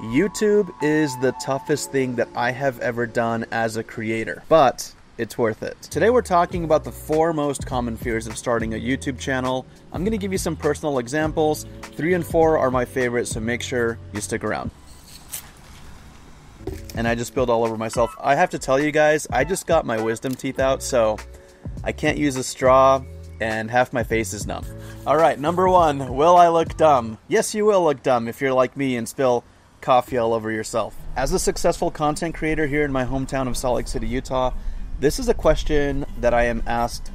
YouTube is the toughest thing that I have ever done as a creator, but it's worth it. Today we're talking about the 4 most common fears of starting a YouTube channel. I'm gonna give you some personal examples. 3 and 4 are my favorites, so make sure you stick around. And I just spilled all over myself. I have to tell you guys, I just got my wisdom teeth out, so I can't use a straw and half my face is numb. All right, number 1, will I look dumb? Yes, you will look dumb if you're like me and spill coffee all over yourself. As a successful content creator here in my hometown of Salt Lake City, Utah, this is a question that I am asked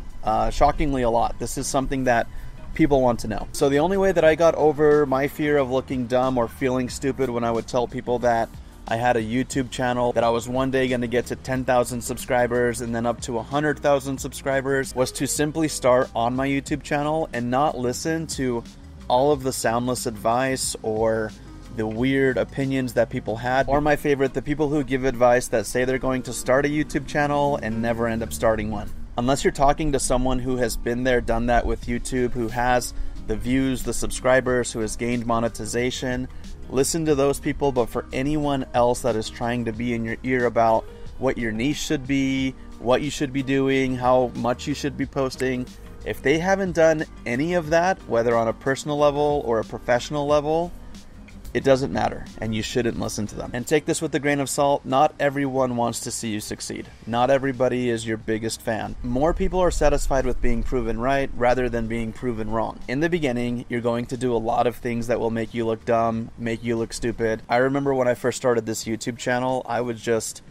shockingly a lot. This is something that people want to know. So the only way that I got over my fear of looking dumb or feeling stupid when I would tell people that I had a YouTube channel, that I was one day gonna get to 10,000 subscribers and then up to 100,000 subscribers, was to simply start on my YouTube channel and not listen to all of the soundless advice or the weird opinions that people had, or my favorite, the people who give advice that say they're going to start a YouTube channel and never end up starting one. Unless you're talking to someone who has been there, done that with YouTube, who has the views, the subscribers, who has gained monetization, listen to those people. But for anyone else that is trying to be in your ear about what your niche should be, what you should be doing, how much you should be posting, if they haven't done any of that, whether on a personal level or a professional level, it doesn't matter, and you shouldn't listen to them. And take this with a grain of salt, not everyone wants to see you succeed. Not everybody is your biggest fan. More people are satisfied with being proven right rather than being proven wrong. In the beginning, you're going to do a lot of things that will make you look dumb, make you look stupid. I remember when I first started this YouTube channel, I would just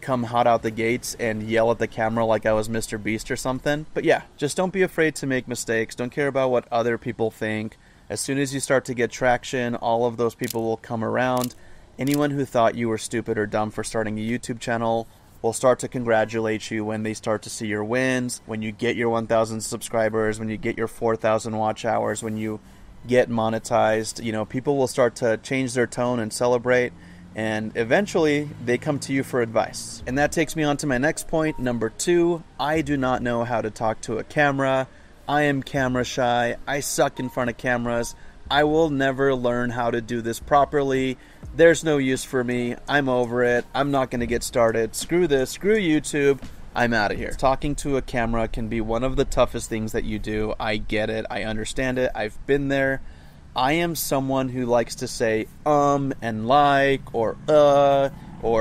come hot out the gates and yell at the camera like I was MrBeast or something. But yeah, just don't be afraid to make mistakes. Don't care about what other people think. As soon as you start to get traction, all of those people will come around. Anyone who thought you were stupid or dumb for starting a YouTube channel will start to congratulate you when they start to see your wins, when you get your 1,000 subscribers, when you get your 4,000 watch hours, when you get monetized. You know, people will start to change their tone and celebrate, and eventually they come to you for advice. And that takes me on to my next point, number 2, I do not know how to talk to a camera. I am camera shy. I suck in front of cameras. I will never learn how to do this properly. There's no use for me. I'm over it. I'm not going to get started. Screw this. Screw YouTube. I'm out of here. Talking to a camera can be one of the toughest things that you do. I get it. I understand it. I've been there. I am someone who likes to say and like, or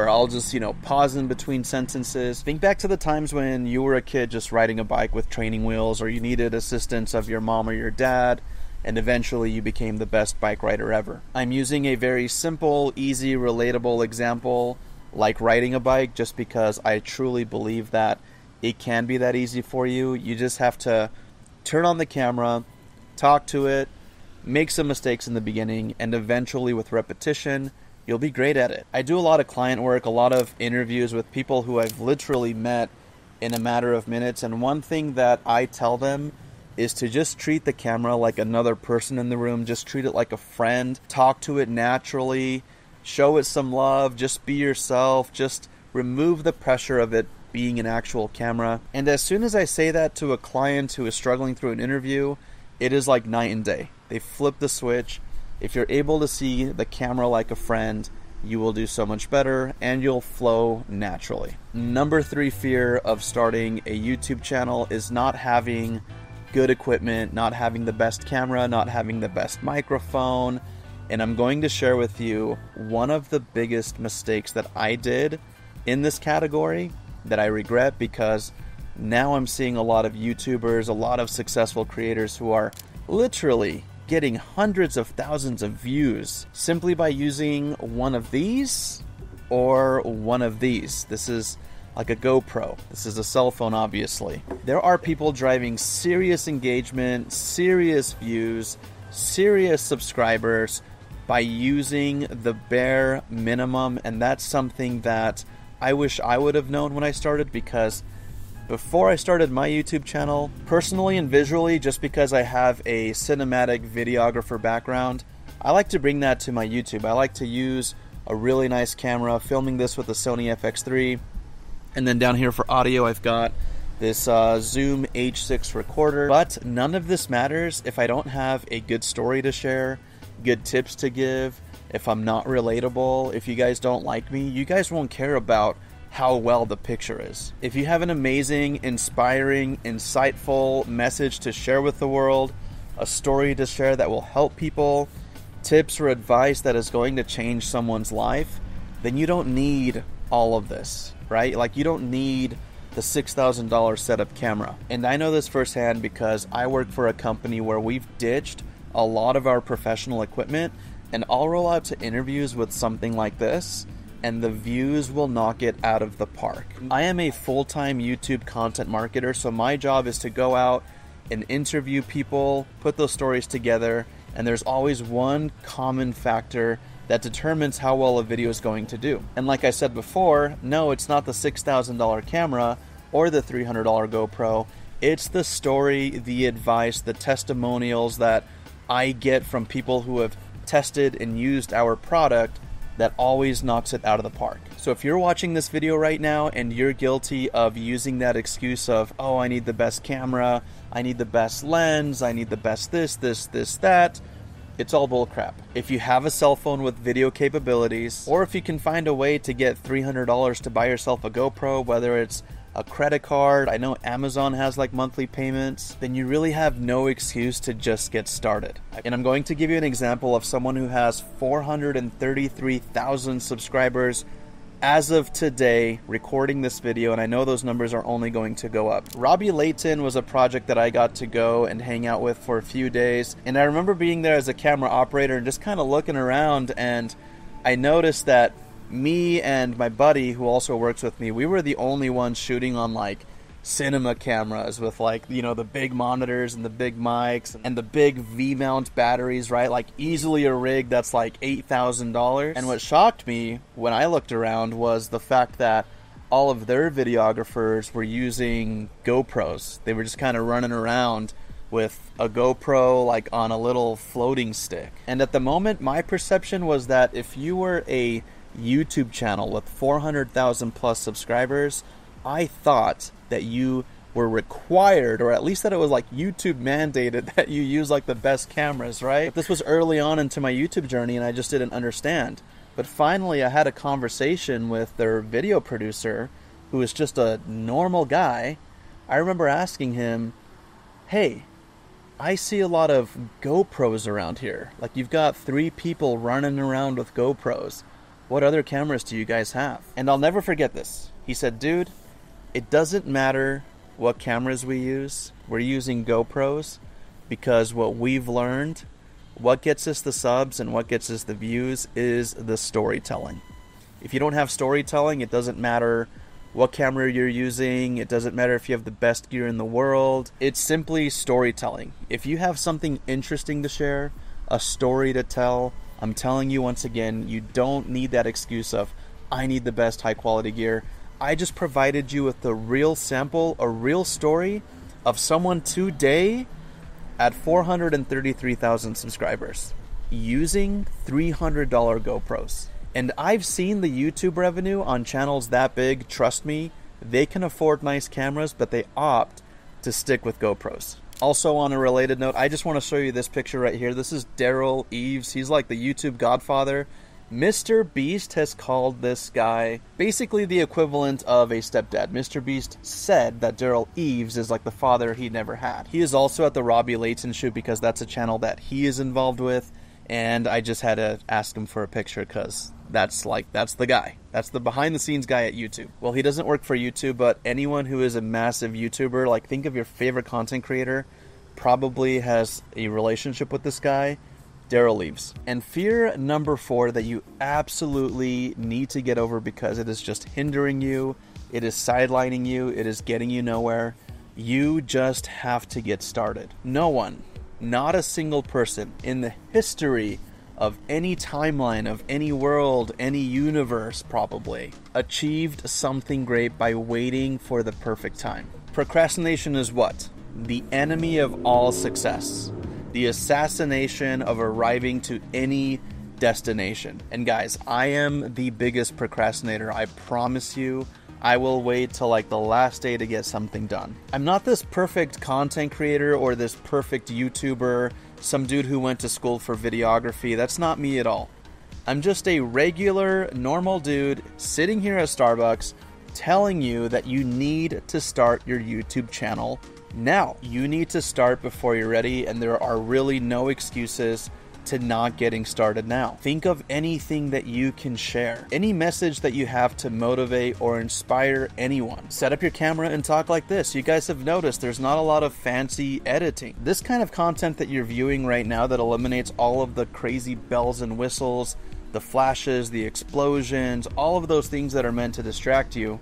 I'll just, you know, pause in between sentences. Think back to the times when you were a kid just riding a bike with training wheels, or you needed assistance of your mom or your dad, and eventually you became the best bike rider ever. I'm using a very simple, easy, relatable example like riding a bike just because I truly believe that it can be that easy for you. You just have to turn on the camera, talk to it, make some mistakes in the beginning, and eventually with repetition, you'll be great at it. I do a lot of client work, a lot of interviews with people who I've literally met in a matter of minutes. And one thing that I tell them is to just treat the camera like another person in the room. Just treat it like a friend. Talk to it naturally. Show it some love. Just be yourself. Just remove the pressure of it being an actual camera. And as soon as I say that to a client who is struggling through an interview, it is like night and day. They flip the switch. If you're able to see the camera like a friend, you will do so much better and you'll flow naturally. Number 3 fear of starting a YouTube channel is not having good equipment, not having the best camera, not having the best microphone. And I'm going to share with you one of the biggest mistakes that I did in this category that I regret, because now I'm seeing a lot of YouTubers, a lot of successful creators who are literally getting hundreds of thousands of views simply by using one of these or one of these. This is like a GoPro. This is a cell phone, obviously. There are people driving serious engagement, serious views, serious subscribers by using the bare minimum. And that's something that I wish I would have known when I started, because before I started my YouTube channel, personally and visually, just because I have a cinematic videographer background, I like to bring that to my YouTube. I like to use a really nice camera, filming this with a Sony FX3. And then down here for audio, I've got this Zoom H6 recorder. But none of this matters if I don't have a good story to share, good tips to give, if I'm not relatable, if you guys don't like me, you guys won't care about how well the picture is. If you have an amazing, inspiring, insightful message to share with the world, a story to share that will help people, tips or advice that is going to change someone's life, then you don't need all of this, right? Like, you don't need the $6,000 setup camera. And I know this firsthand because I work for a company where we've ditched a lot of our professional equipment, and I'll roll out to interviews with something like this, and the views will knock it out of the park. I am a full-time YouTube content marketer, so my job is to go out and interview people, put those stories together, and there's always one common factor that determines how well a video is going to do. And like I said before, no, it's not the $6,000 camera or the $300 GoPro. It's the story, the advice, the testimonials that I get from people who have tested and used our product that always knocks it out of the park. So if you're watching this video right now and you're guilty of using that excuse of, oh, I need the best camera, I need the best lens, I need the best this, that, it's all bull crap. If you have a cell phone with video capabilities, or if you can find a way to get $300 to buy yourself a GoPro, whether it's a credit card, I know Amazon has like monthly payments, then you really have no excuse to just get started. And I'm going to give you an example of someone who has 433,000 subscribers as of today recording this video, and I know those numbers are only going to go up. Robbie Layton was a project that I got to go and hang out with for a few days, and I remember being there as a camera operator and just kind of looking around, and I noticed that me and my buddy who also works with me, we were the only ones shooting on like cinema cameras with like, you know, the big monitors and the big mics and the big V-mount batteries, right? Like easily a rig that's like $8,000. And what shocked me when I looked around was the fact that all of their videographers were using GoPros. They were just kind of running around with a GoPro like on a little floating stick. And at the moment, my perception was that if you were a YouTube channel with 400,000 plus subscribers, I thought that you were required, or at least that it was like YouTube mandated that you use like the best cameras, right? But this was early on into my YouTube journey and I just didn't understand. But finally I had a conversation with their video producer, who is just a normal guy. I remember asking him, hey, I see a lot of GoPros around here. Like, you've got three people running around with GoPros. What other cameras do you guys have? And I'll never forget this. He said, dude, it doesn't matter what cameras we use. We're using GoPros because what we've learned, what gets us the subs and what gets us the views, is the storytelling. If you don't have storytelling, it doesn't matter what camera you're using. It doesn't matter if you have the best gear in the world. It's simply storytelling. If you have something interesting to share, a story to tell, I'm telling you once again, you don't need that excuse of, I need the best high quality gear. I just provided you with a real sample, a real story of someone today at 433,000 subscribers using $300 GoPros. And I've seen the YouTube revenue on channels that big. Trust me, they can afford nice cameras, but they opt to stick with GoPros. Also, on a related note, I just want to show you this picture right here. This is Daryl Eaves. He's like the YouTube godfather. MrBeast has called this guy basically the equivalent of a stepdad. MrBeast said that Daryl Eaves is like the father he never had. He is also at the Robbie Layton shoot because that's a channel that he is involved with. And I just had to ask him for a picture because that's the guy. That's the behind the scenes guy at YouTube. Well, he doesn't work for YouTube, but anyone who is a massive YouTuber, like think of your favorite content creator, probably has a relationship with this guy, Daryl Eaves. And fear number 4 that you absolutely need to get over because it is just hindering you, it is sidelining you, it is getting you nowhere. You just have to get started. No one, not a single person in the history of any timeline, of any world, any universe probably, achieved something great by waiting for the perfect time. Procrastination is what? The enemy of all success. The assassination of arriving to any destination. And guys, I am the biggest procrastinator, I promise you. I will wait till like the last day to get something done. I'm not this perfect content creator or this perfect YouTuber, some dude who went to school for videography. That's not me at all. I'm just a regular, normal dude sitting here at Starbucks telling you that you need to start your YouTube channel now. You need to start before you're ready, and there are really no excuses to not getting started now. Think of anything that you can share, any message that you have to motivate or inspire anyone. Set up your camera and talk like this. You guys have noticed there's not a lot of fancy editing. This kind of content that you're viewing right now that eliminates all of the crazy bells and whistles, the flashes, the explosions, all of those things that are meant to distract you,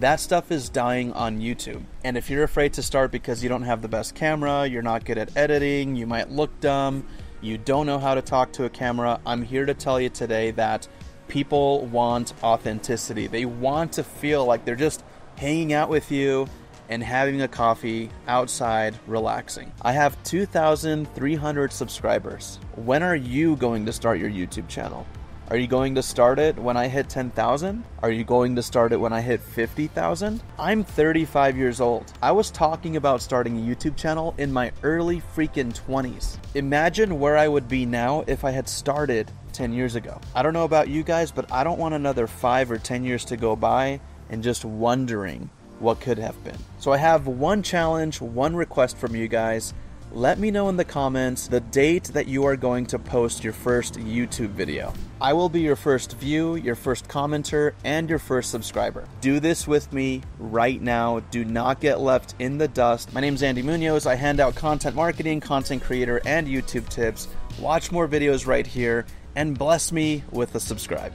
that stuff is dying on YouTube. And if you're afraid to start because you don't have the best camera, you're not good at editing, you might look dumb, you don't know how to talk to a camera, I'm here to tell you today that people want authenticity. They want to feel like they're just hanging out with you and having a coffee outside, relaxing. I have 2,300 subscribers. When are you going to start your YouTube channel? Are you going to start it when I hit 10,000? Are you going to start it when I hit 50,000? I'm 35 years old. I was talking about starting a YouTube channel in my early freaking 20s. Imagine where I would be now if I had started 10 years ago. I don't know about you guys, but I don't want another 5 or 10 years to go by and just wondering what could have been. So I have one challenge, one request from you guys. Let me know in the comments the date that you are going to post your first YouTube video. I will be your first view, your first commenter, and your first subscriber. Do this with me right now. Do not get left in the dust. My name is Andy Muñoz. I hand out content marketing, content creator, and YouTube tips. Watch more videos right here, and bless me with a subscribe.